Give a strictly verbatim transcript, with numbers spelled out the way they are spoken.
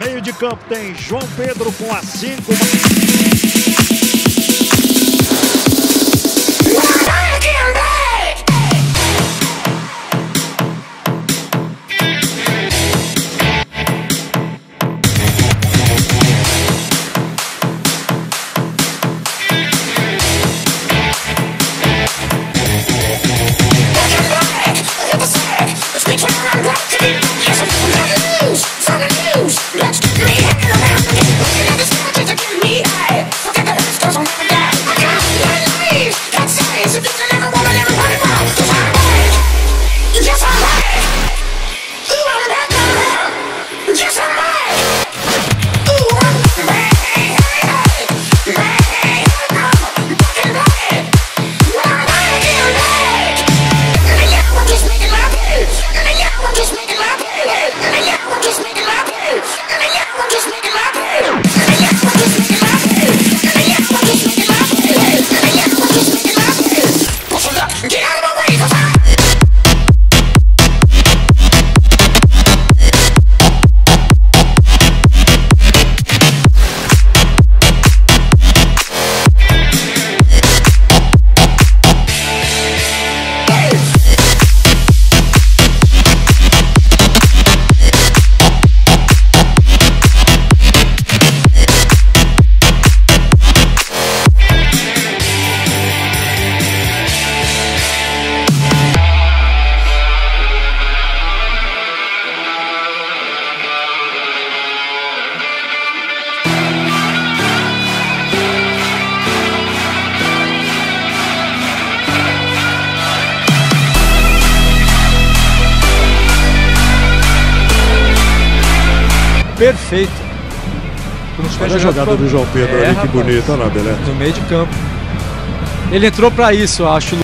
Meio de campo tem João Pedro com a cinco. Perfeito. Olha a jogada do João Pedro ali, que bonita, olha lá, beleza. No meio de campo. Ele entrou pra isso, eu acho.